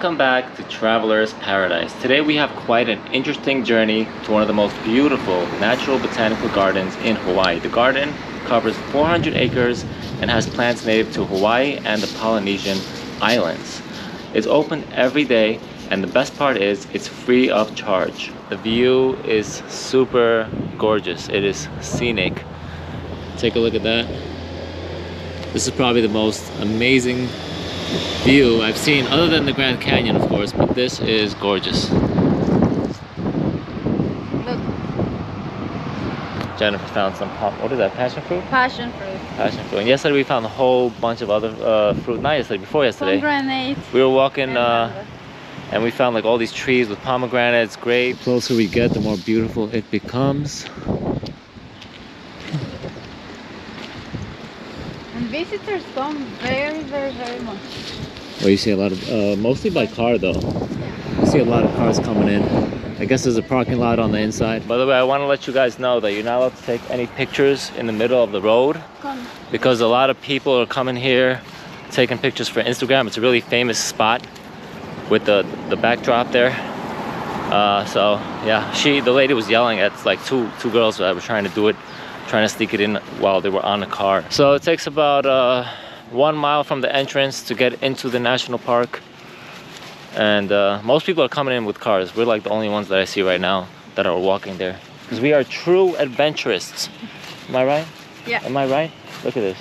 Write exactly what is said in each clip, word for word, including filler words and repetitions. Welcome back to Traveler's Paradise. Today we have quite an interesting journey to one of the most beautiful natural botanical gardens in Hawaii. The garden covers four hundred acres and has plants native to Hawaii and the Polynesian Islands. It's open every day, and the best part is it's free of charge. The view is super gorgeous. It is scenic. Take a look at that. This is probably the most amazing view I've seen, other than the Grand Canyon, of course, but this is gorgeous. Look. Jennifer found some pop. What is that? Passion fruit? Passion fruit. Passion fruit. And yesterday we found a whole bunch of other uh, fruit. Not yesterday, before yesterday. Pomegranate. We were walking uh, and we found like all these trees with pomegranates, grapes. The closer we get, the more beautiful it becomes. Visitors come very, very, very much. Well, you see a lot of, uh, mostly by car though. You see a lot of cars coming in. I guess there's a parking lot on the inside. By the way, I want to let you guys know that you're not allowed to take any pictures in the middle of the road. Come. Because a lot of people are coming here, taking pictures for Instagram. It's a really famous spot with the, the backdrop there. Uh, so yeah, she, the lady was yelling at like two, two girls that were trying to do it. Trying to sneak it in while they were on the car. So it takes about uh, one mile from the entrance to get into the national park, and uh, most people are coming in with cars. We're like the only ones that I see right now that are walking there, because we are true adventurists. Am I right? Yeah. Am I right? Look at this.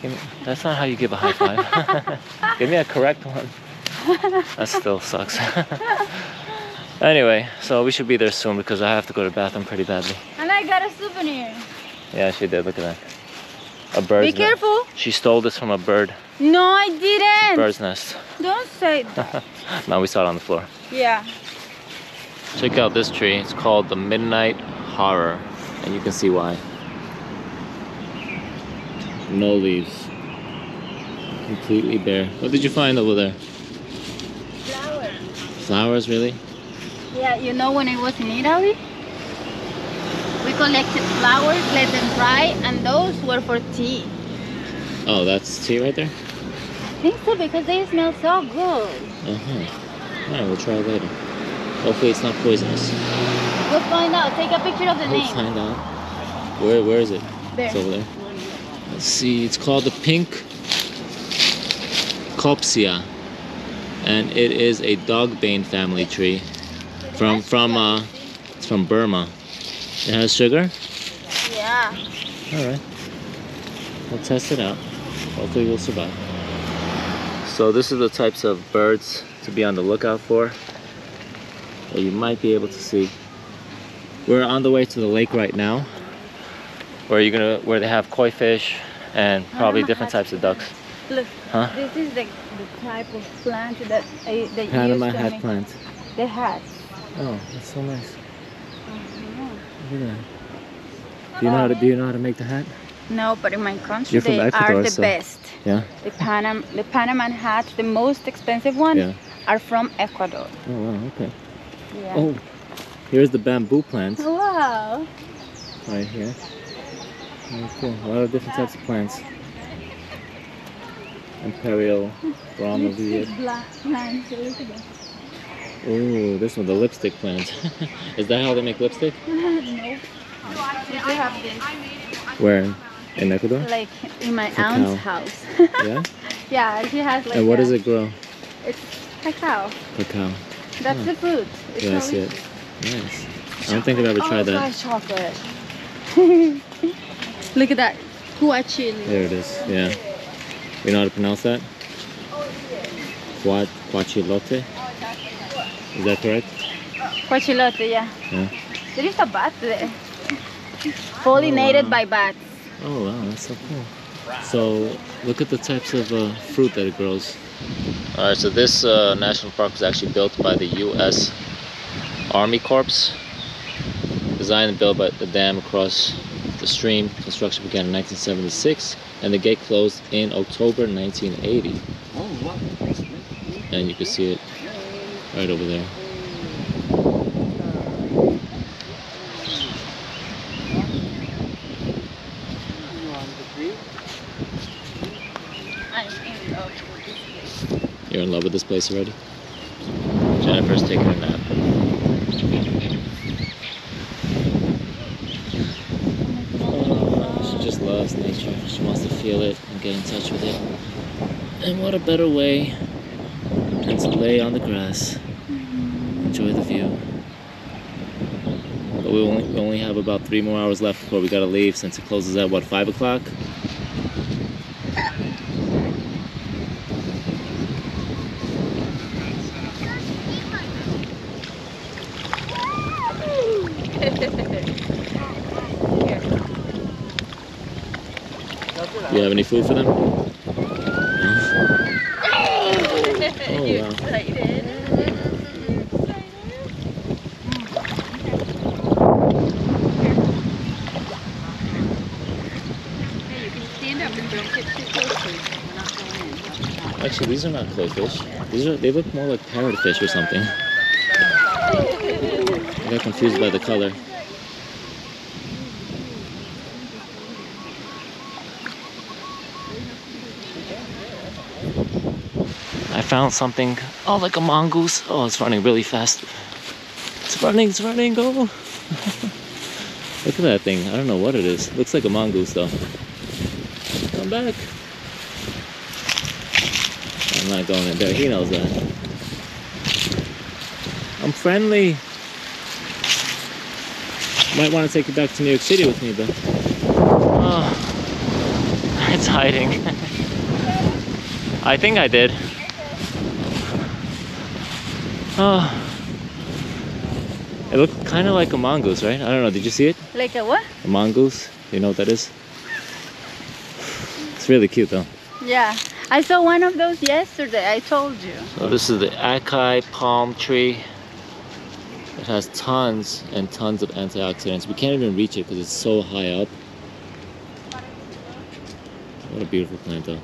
Give me, that's not how you give a high five. Give me a correct one. That still sucks. Anyway, so we should be there soon because I have to go to the bathroom pretty badly. And I got a souvenir. Yeah, she did. Look at that. A bird's nest. Be careful. She stole this from a bird. No, I didn't. It's a bird's nest. Don't say that. No, we saw it on the floor. Yeah. Check out this tree. It's called the Midnight Horror, and you can see why. No leaves. Completely bare. What did you find over there? Flowers. Flowers, really? Yeah, you know, when I was in Italy, we collected flowers, let them dry, and those were for tea. Oh, that's tea right there? I think so, because they smell so good. Uh-huh. Alright, we'll try it later. Hopefully it's not poisonous. We'll find out. Take a picture of the we'll name. We'll find out. Where, where is it? There. It's over there. Let's see. It's called the pink copsia. And it is a dogbane family tree. From, from, uh, it's from Burma. It has sugar? Yeah. Alright. We'll test it out. Hopefully we'll survive. So this is the types of birds to be on the lookout for that you might be able to see. We're on the way to the lake right now, where you're gonna where they have koi fish and probably different types of ducks. Look, huh? This is the, the type of plant that I they Panama used hat plant. They had. Oh, that's so nice. Look at that. Do you know how to do you know how to make the hat? No, but in my country they Ecuador, are the so. best. Yeah. The Panam the Panaman hats, the most expensive one, yeah. are from Ecuador. Oh wow, okay. Yeah. Oh, here's the bamboo plant. Wow. Right here. Very cool. A lot of different types of plants. Imperial Brahma plant. Ooh, this one, the lipstick plant. Is that how they make lipstick? No. They have this. Where? In Ecuador? Like in my cacao. aunt's house. Yeah? Yeah, she has like. And what a, does it grow? It's cacao. Cacao. That's oh. the fruit. It's yeah, I see it. Nice. I don't think I've ever tried oh, that. It's like chocolate. Look at that. Huachili. There it is, yeah. You know how to pronounce that? Huachilote? Is that correct? Cochilote, yeah. yeah. There is a bat there. Pollinated oh, wow. by bats. Oh wow, that's so cool. So look at the types of uh, fruit that it grows. Alright, so this uh, national park was actually built by the U S Army Corps. Designed and built by the dam across the stream. Construction began in nineteen seventy-six and the gate closed in October nineteen eighty. Oh wow. And you can see it right over there. You're in love with this place already? Jennifer's taking a nap. She just loves nature. She wants to feel it and get in touch with it. And what a better way than to lay on the grass, enjoy the view. But we only, we only have about three more hours left before we gotta leave, since it closes at what, five o'clock? Do you have any food for them? No? Oh, you wow. Excited? Actually, these are not cloyfish. These are, they look more like parrot fish or something. I got confused by the color. I found something, oh, like a mongoose. Oh, it's running really fast. It's running, it's running, go! Oh. Look at that thing, I don't know what it is. Looks like a mongoose though. Come back! I'm not going in there, he knows that. I'm friendly! Might want to take you back to New York City with me though. Oh, it's hiding. I think I did. Oh, it looked kind of like a mongoose, right? I don't know, did you see it? Like a what? A mongoose, you know what that is? It's really cute though. Yeah, I saw one of those yesterday, I told you. So this is the acai palm tree. It has tons and tons of antioxidants. We can't even reach it because it's so high up. What a beautiful plant though.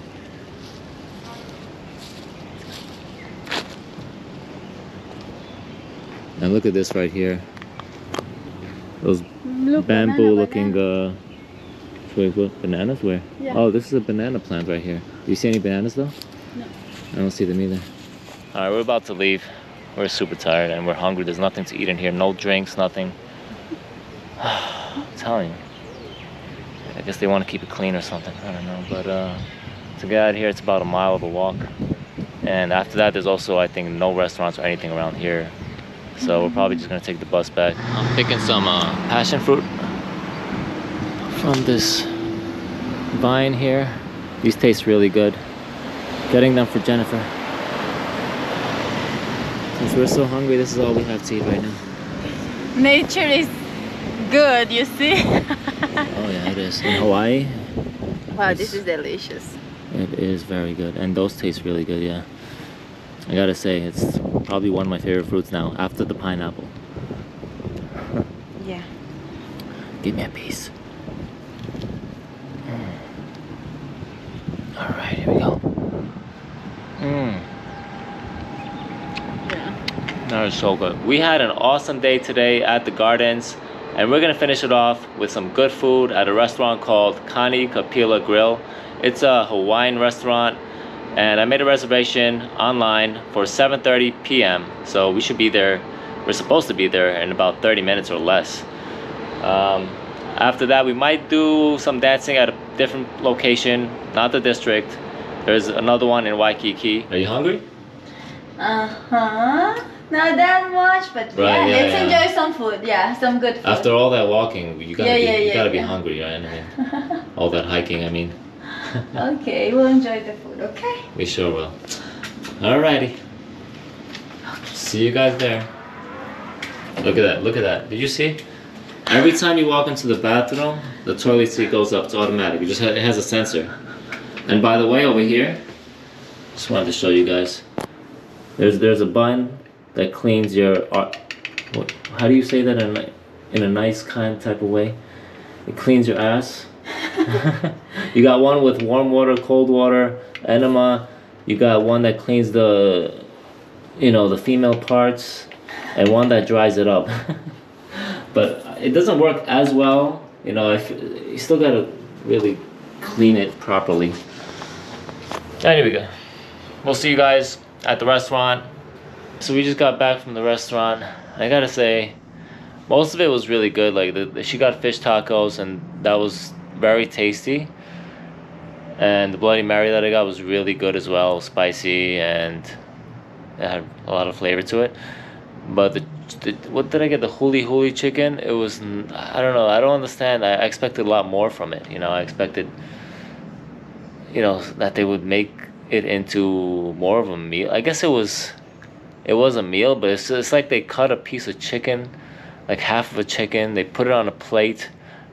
And look at this right here. Those look, bamboo banana, looking banana. Uh, wait, what? Bananas where? Yeah. Oh, this is a banana plant right here. Do you see any bananas though? No. I don't see them either. Alright, we're about to leave. We're super tired and we're hungry. There's nothing to eat in here. No drinks, nothing. I'm telling you. I guess they want to keep it clean or something. I don't know. But uh, to get out of here, it's about a mile of a walk. And after that, there's also, I think, no restaurants or anything around here. So we're probably just gonna take the bus back. I'm picking some uh, passion fruit from this vine here. These taste really good. Getting them for Jennifer. Since we're so hungry, this is all we have to eat right now. Nature is good, you see? Oh yeah, it is. In Hawaii. Wow, this is delicious. It is very good, and those taste really good, yeah. I gotta say, it's probably one of my favorite fruits now, after the pineapple. Yeah. Give me a piece. Mm. Alright, here we go. Mmm. Yeah. That was so good. We had an awesome day today at the gardens, and we're gonna finish it off with some good food at a restaurant called Kani Kapila Grill. It's a Hawaiian restaurant. And I made a reservation online for seven thirty p m So we should be there. We're supposed to be there in about thirty minutes or less. Um, after that, we might do some dancing at a different location, not the district. There's another one in Waikiki. Are you hungry? Uh-huh. Not that much, but right, yeah, yeah, let's yeah. enjoy some food. Yeah, some good food. After all that walking, you gotta yeah, be, yeah, you yeah, gotta yeah. be hungry, right? I mean, all that hiking, I mean. Okay, we'll enjoy the food, okay? We sure will. Alrighty. Okay. See you guys there. Look at that, look at that. Did you see? Every time you walk into the bathroom, the toilet seat goes up. It's automatic. It just ha it has a sensor. And by the way, over here, just wanted to show you guys. There's there's a button that cleans your... Uh, what, how do you say that in a, in a nice, kind type of way? It cleans your ass. You got one with warm water, cold water, enema. You got one that cleans the, you know, the female parts, and one that dries it up. But it doesn't work as well, you know. If you still gotta really clean it properly. Anyway, we'll see you guys at the restaurant. So we just got back from the restaurant. I gotta say, most of it was really good. Like the, she got fish tacos, and that was very tasty. And the Bloody Mary that I got was really good as well, spicy, and it had a lot of flavor to it. But the, the what did I get? The huli huli chicken. It was, I don't know. I don't understand. I expected a lot more from it. You know, I expected, you know, that they would make it into more of a meal. I guess it was, it was a meal, but it's it's like they cut a piece of chicken, like half of a chicken. They put it on a plate,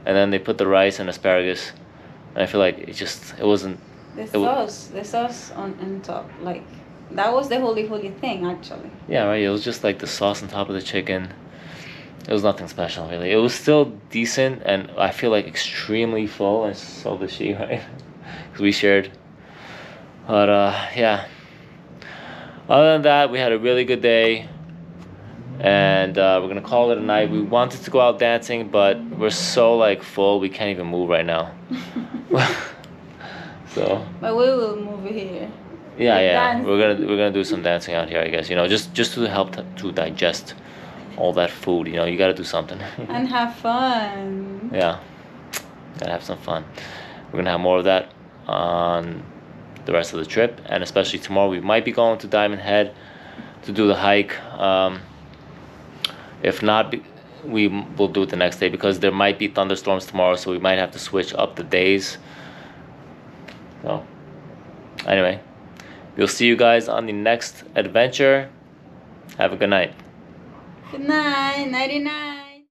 and then they put the rice and asparagus. And I feel like it just it wasn't. The it sauce, w- the sauce on, on top, like that was the huli huli thing actually. Yeah, right. It was just like the sauce on top of the chicken. It was nothing special really. It was still decent, and I feel like extremely full, and so did she, right? Because we shared. But uh, yeah. Other than that, we had a really good day. And uh, we're gonna call it a night. We wanted to go out dancing, but we're so like full, we can't even move right now. So. But we will move here. Yeah, like yeah. Dancing. We're gonna we're gonna do some dancing out here, I guess. You know, just just to help t- to digest all that food. You know, you gotta do something. And have fun. Yeah, gotta have some fun. We're gonna have more of that on the rest of the trip, and especially tomorrow, we might be going to Diamond Head to do the hike. Um, If not, we will do it the next day because there might be thunderstorms tomorrow, so we might have to switch up the days. So, anyway, we'll see you guys on the next adventure. Have a good night. Good night, nighty night.